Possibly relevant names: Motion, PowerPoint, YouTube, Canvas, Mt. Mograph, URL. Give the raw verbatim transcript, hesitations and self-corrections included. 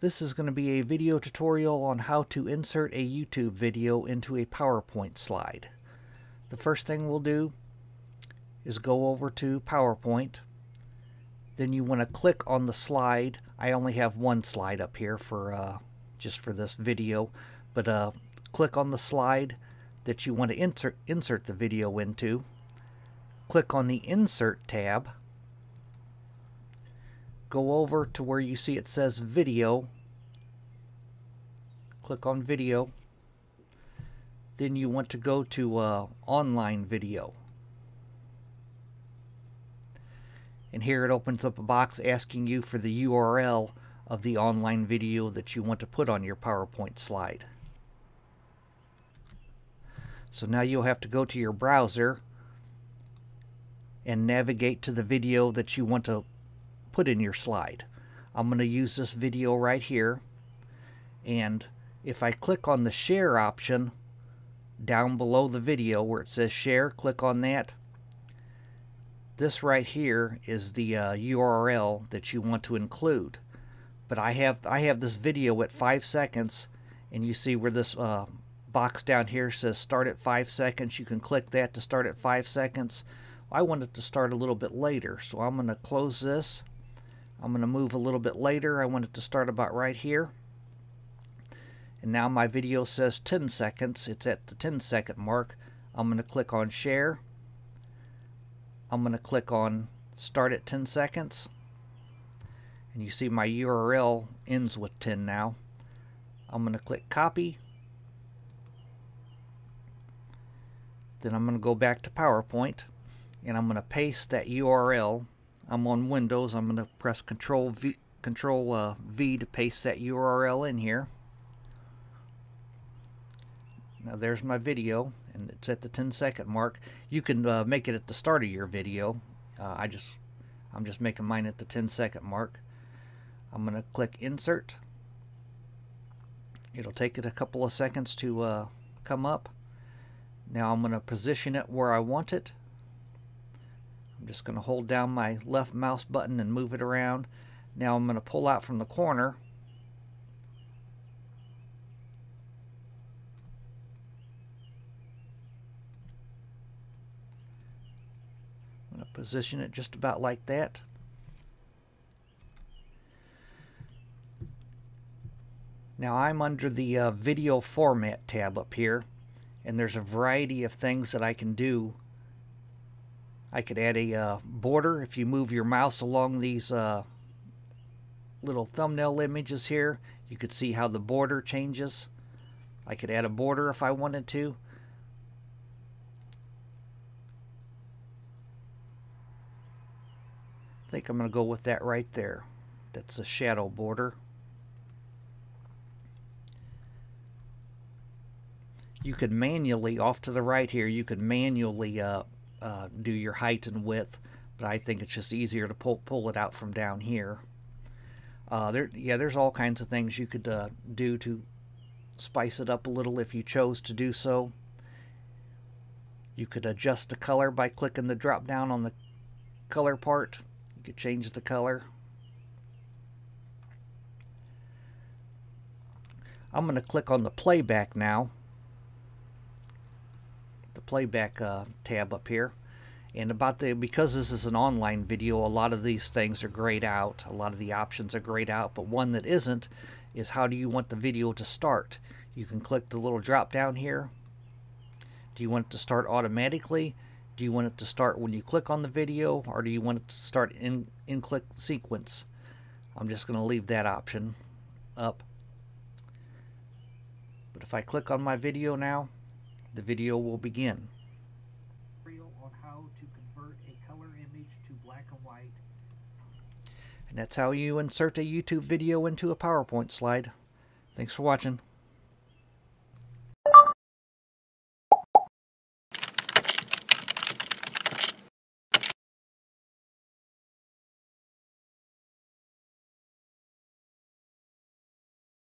This is going to be a video tutorial on how to insert a YouTube video into a PowerPoint slide. The first thing we'll do is go over to PowerPoint. Then you want to click on the slide. I only have one slide up here for uh, just for this video, but uh, click on the slide that you want to insert, insert the video into. Click on the Insert tab. Go over to where you see it says Video. Click on Video. Then you want to go to uh, Online Video. And here it opens up a box asking you for the U R L of the online video that you want to put on your PowerPoint slide. So now you'll have to go to your browser and navigate to the video that you want to put in your slide. I'm going to use this video right here, and if I click on the share option down below the video where it says share, click on that. This right here is the uh, U R L that you want to include, but I have I have this video at five seconds, and you see where this uh, box down here says start at five seconds. You can click that to start at five seconds. I want it to start a little bit later, so I'm going to close this. I'm going to move a little bit later. I want it to start about right here. And now my video says ten seconds. It's at the ten second mark. I'm going to click on share. I'm going to click on start at ten seconds. And you see my U R L ends with ten now. I'm going to click copy. Then I'm going to go back to PowerPoint, and I'm going to paste that U R L. I'm on Windows. I'm going to press Control V, Control uh, V to paste that U R L in here. Now there's my video, and it's at the ten second mark. You can uh, make it at the start of your video. Uh, I just, I'm just making mine at the ten second mark. I'm going to click Insert. It'll take it a couple of seconds to uh, come up. Now I'm going to position it where I want it. I'm just going to hold down my left mouse button and move it around. Now I'm going to pull out from the corner. I'm going to position it just about like that. Now I'm under the uh, Video Format tab up here, and there's a variety of things that I can do. I could add a uh, border. If you move your mouse along these uh, little thumbnail images here, you could see how the border changes. I could add a border if I wanted to. I think I'm going to go with that right there. That's a shadow border. You could manually, off to the right here, you could manually uh, Uh, do your height and width, but I think it's just easier to pull pull it out from down here. Uh, there, yeah, there's all kinds of things you could uh, do to spice it up a little if you chose to do so. You could adjust the color by clicking the drop down on the color part. You could change the color. I'm going to click on the playback now. Playback uh, tab up here, and about the because this is an online video, a lot of these things are grayed out, a lot of the options are grayed out, but one that isn't is how do you want the video to start. You can click the little drop down here. Do you want it to start automatically? Do you want it to start when you click on the video, or do you want it to start in in click sequence? I'm just going to leave that option up. But if I click on my video now, the video will begin. On how to convert a color image to black and white. And that's how you insert a YouTube video into a PowerPoint slide. Thanks for watching.